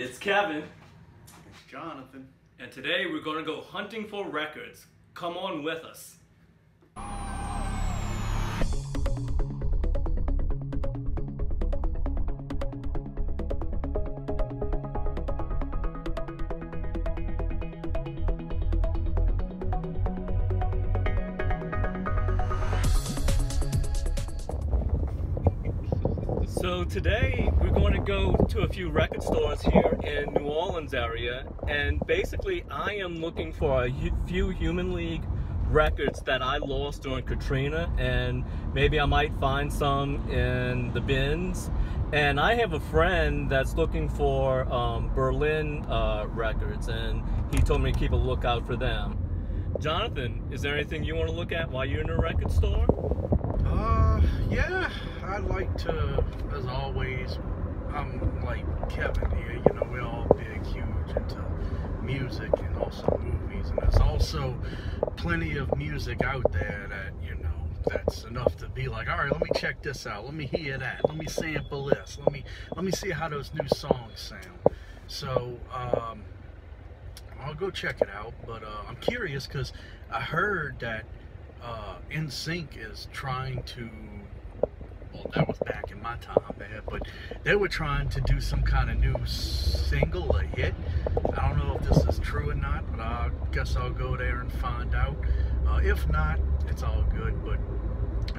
It's Kevin. It's Jonathan. And today we're going to go hunting for records. Come on with us. So today we're going to go to a few record stores here in New Orleans area, and basically I am looking for a few Human League records that I lost during Katrina, and maybe I might find some in the bins. And I have a friend that's looking for Berlin records, and he told me to keep a lookout for them. Jonathan, is there anything you want to look at while you're in a record store? Yeah, I like to, as always, I'm like Kevin here, you know, we're all big, huge into music and also movies, and there's also plenty of music out there that, you know, that's enough to be like, alright, let me check this out, let me hear that, let me sample this, let me see how those new songs sound. So, I'll go check it out, but I'm curious because I heard that NSYNC is trying to, well, that was back in my time, man, but they were trying to do some kind of new single, a hit. I don't know if this is true or not, but I guess I'll go there and find out. If not, it's all good, but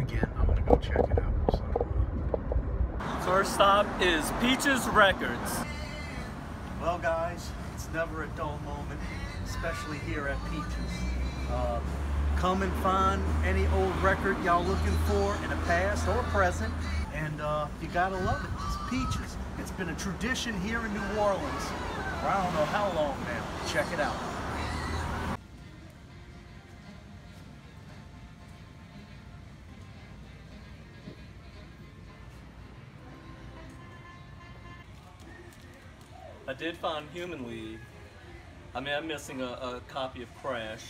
again, I'm gonna go check it out. So. First stop is Peaches Records. Well guys, it's never a dull moment, especially here at Peaches. Come and find any old record y'all looking for in the past or present, and you gotta love it. It's Peaches. It's been a tradition here in New Orleans for I don't know how long now. Check it out. I did find Human League. I mean, I'm missing a copy of Crash.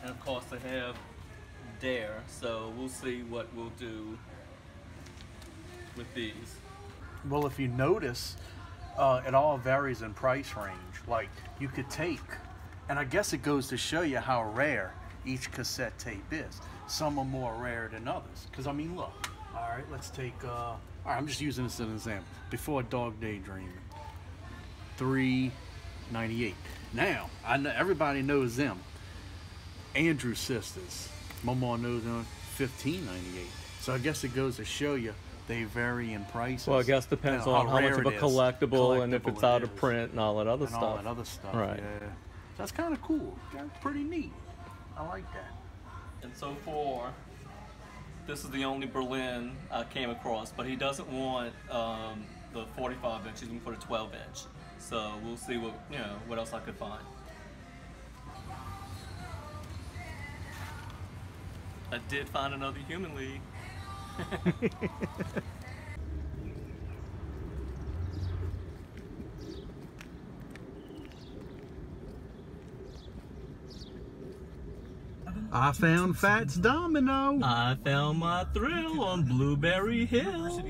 And of course I have Dare, so we'll see what we'll do with these. Well, if you notice, it all varies in price range. Like, you could take, and I guess it goes to show you how rare each cassette tape is. Some are more rare than others. Because, I mean, look, all right, let's take, all right, I'm just using this as an example. Before Dog Daydreaming, $3.98. Now, I know everybody knows them. Andrew Sisters, my mom knows them, $15.98. So I guess it goes to show you they vary in prices. Well, I guess it depends on how much of a collectible and if it's out of print and all that other stuff. All that other stuff, right? Yeah. So that's kind of cool. That's pretty neat. I like that. And so far, this is the only Berlin I came across, but he doesn't want the 45-inch. He's looking for the 12-inch. So we'll see what what else I could find. I did find another Human League. I found Fats Domino. I found my thrill on Blueberry Hill.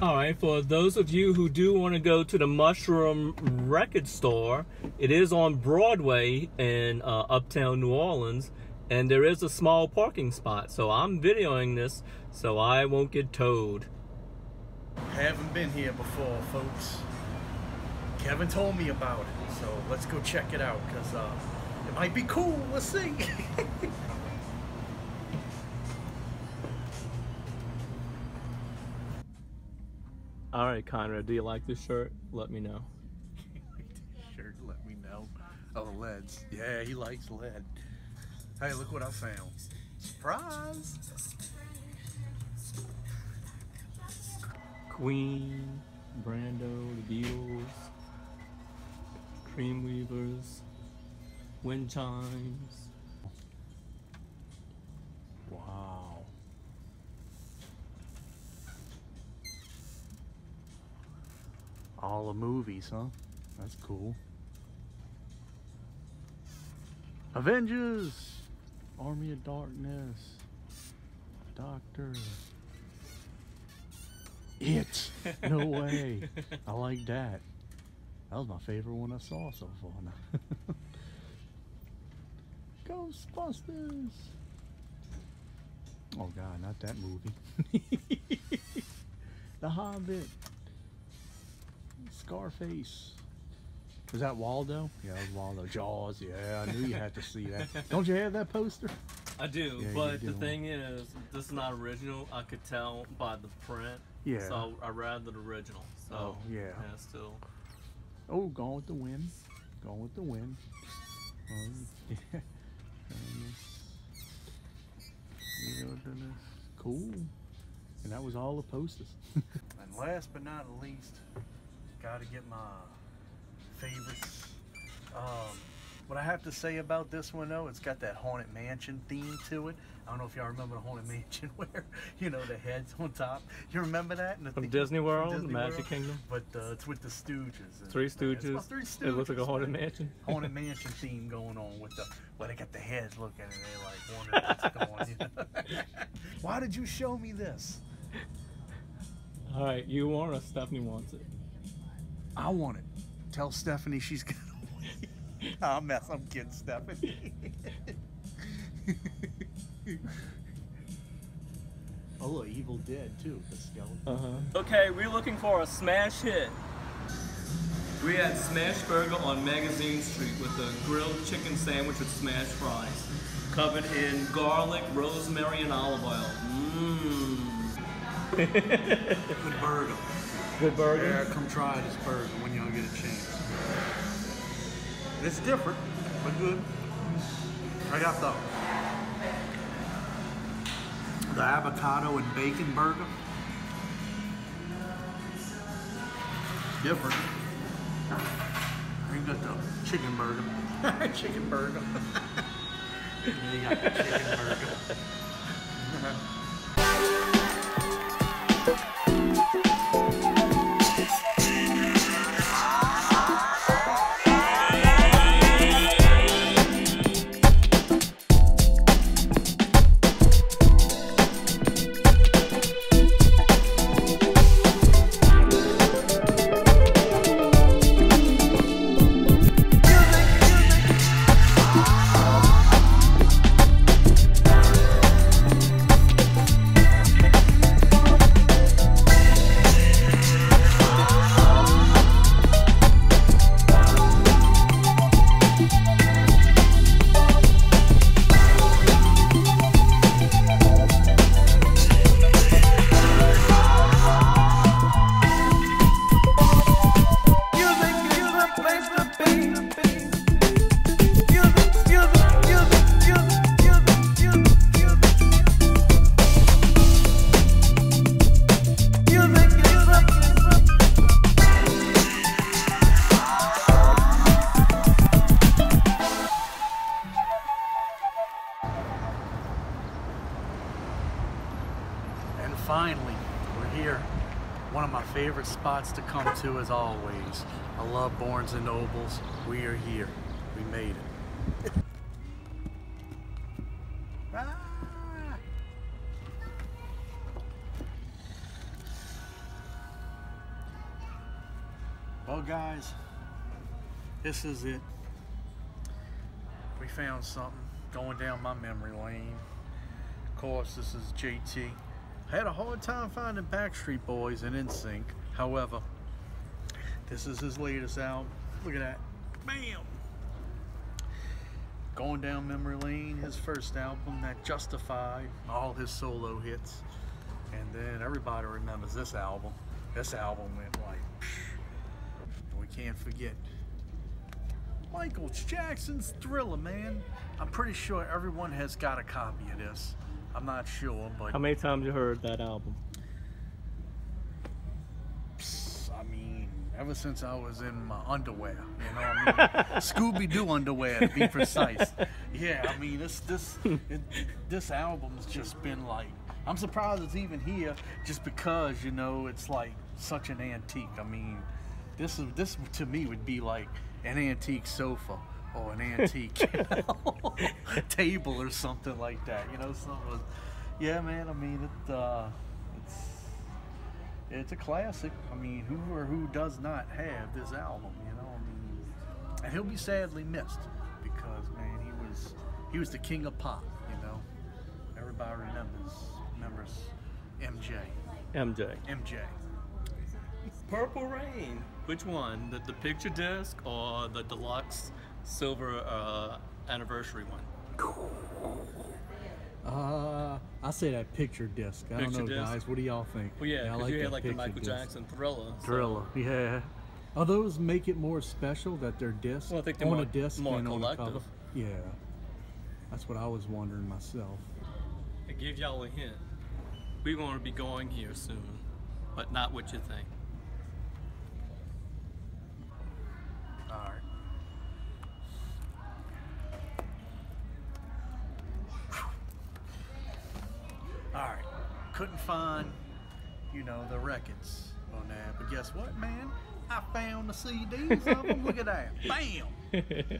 Alright, for those of you who do want to go to the Mushroom Record Store, it is on Broadway in Uptown New Orleans. And there is a small parking spot, so I'm videoing this so I won't get towed. Haven't been here before, folks. Kevin told me about it, so let's go check it out, because it might be cool, we'll see. Alright, Conrad, do you like this shirt? Let me know. Like this shirt, let me know. Oh, the leads. Yeah, he likes lead. Hey, look what I found. Surprise! Queen, Brando, the Beatles, Dreamweavers, Wind Chimes. Wow. All the movies, huh? That's cool. Avengers! Army of Darkness, Doctor, It. No way. I like that. That was my favorite one I saw so far. Ghostbusters. Oh God, not that movie. The Hobbit. Scarface. Was that Waldo? Yeah, it was Waldo. Jaws. Yeah, I knew you had to see that. Don't you have that poster? I do, yeah, but the thing is, this is not original. I could tell by the print. Yeah. So I read the original. So oh, yeah. Yeah, still. Oh, Gone with the Wind. Gone with the Wind. Yeah. Cool. And that was all the posters. And last but not least, gotta get my favorites. What I have to say about this one though, it's got that Haunted Mansion theme to it. I don't know if y'all remember the Haunted Mansion where, you know, the head's on top. You remember that? And the from Disney World, from Disney Magic Kingdom. But it's with the Stooges. Three Stooges. It's Three Stooges. It looks like a Haunted Mansion. Haunted Mansion theme going on with the, well, they got the heads looking and they're like wondering what's going on. You know? Why did you show me this? All right, you want it, Stephanie wants it. I want it. Tell Stephanie she's gonna win. I'll mess. I'm kidding, Stephanie. Oh, look, Evil Dead too. The skeleton. Okay, we're looking for a smash hit. We had Smash Burger on Magazine Street with a grilled chicken sandwich with smash fries, covered in garlic, rosemary, and olive oil. Mmm. Good burger. Good burger. Yeah, come try this burger when y'all get a chance. It's different, but good. I got the avocado and bacon burger. Different. I got the chicken burger. Chicken burger. You got the chicken burger. Favorite spots to come to as always. I love Barnes and Nobles. We are here. We made it. Ah! Well guys, this is it. We found something going down my memory lane. Of course, this is JT. I had a hard time finding Backstreet Boys and NSYNC. However, this is his latest album. Look at that. Bam! Going down memory lane, his first album that justified all his solo hits. And then everybody remembers this album. This album went like, psh. We can't forget Michael Jackson's Thriller, man. I'm pretty sure everyone has got a copy of this. I'm not sure, but... How many times you heard that album? I mean, ever since I was in my underwear, you know what I mean? Scooby-Doo underwear, to be precise. Yeah, I mean, this album's just been like... I'm surprised it's even here, just because, you know, it's like such an antique. I mean, this to me would be like an antique sofa. Or an antique, you know, table or something like that, you know. Yeah, man. I mean, it's it's a classic. I mean, who does not have this album, you know? I mean, and he'll be sadly missed because, man, he was the king of pop, you know? Everybody remembers MJ. Purple Rain. Which one? The picture disc or the deluxe silver anniversary one? I say that picture disc. I don't know, guys. What do y'all think? Well, yeah, because you had like the Michael Jackson Thriller. Thriller, so. Yeah. Are those make it more special that they're discs? Well, I think they're on a disc more and collective. On a cover. Yeah. That's what I was wondering myself. I give y'all a hint. We're going to be going here soon, but not what you think. All right. Alright, couldn't find, you know, the records on that, but guess what, man? I found the CDs of them. Look at that. Bam!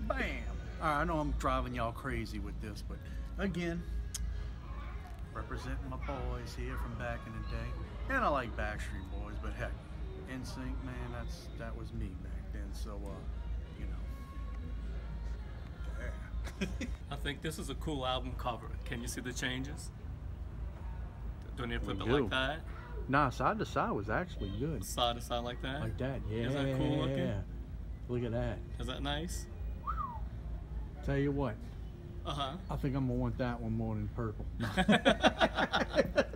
Bam! Alright, I know I'm driving y'all crazy with this, but again, representing my boys here from back in the day. And I like Backstreet Boys, but heck, NSYNC, man, that was me back then, so, you know. Yeah. I think this is a cool album cover. Can you see the changes? Don't you flip it like that? Nah, side to side was actually good. Side to side like that? Like that, yeah. Is that cool looking? Look at that. Is that nice? Tell you what. Uh-huh. I think I'm going to want that one more than purple.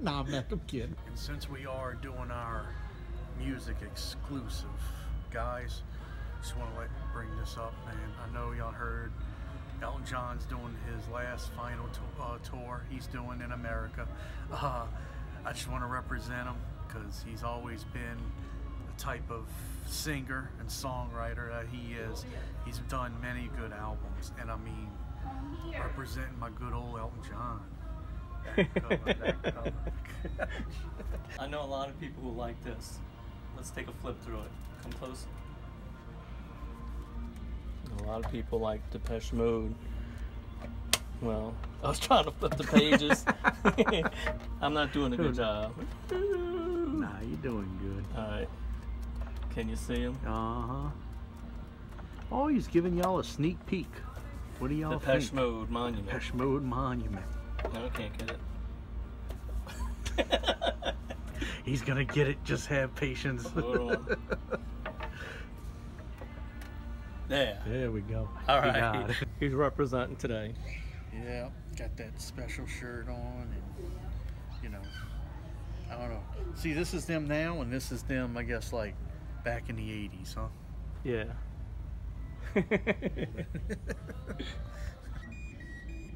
Nah, I'm kidding. And since we are doing our music exclusive, guys, just want to bring this up, man. I know y'all heard Elton John's doing his last final tour he's doing in America. I just want to represent him because he's always been the type of singer and songwriter that he is. He's done many good albums, and I mean, representing my good old Elton John. That cover. I know a lot of people who like this. Let's take a flip through it. Come closer. A lot of people like Depeche Mode. Well, I was trying to flip the pages. I'm not doing a good job. Nah, you're doing good. Alright. Can you see him? Uh-huh. Oh, he's giving y'all a sneak peek. What do y'all think? Depeche Mode Monument. Depeche Mode Monument. No, I can't get it. He's gonna get it. Just have patience. Hold on. There we go. All right. He's representing today. Yeah, got that special shirt on, and you know, I don't know. See, this is them now, and this is them, I guess, like back in the '80s, huh? Yeah.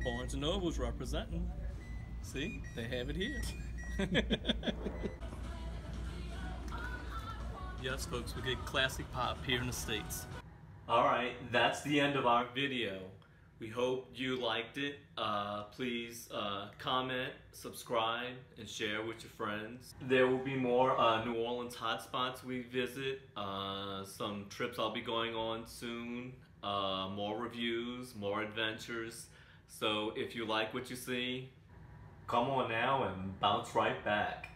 Barnes & Noble's representing. See, they have it here. Yes, folks, we get classic pop here in the States. Alright, that's the end of our video. We hope you liked it. Please comment, subscribe, and share with your friends. There will be more New Orleans hotspots we visit, some trips I'll be going on soon, more reviews, more adventures. So if you like what you see, come on now and bounce right back.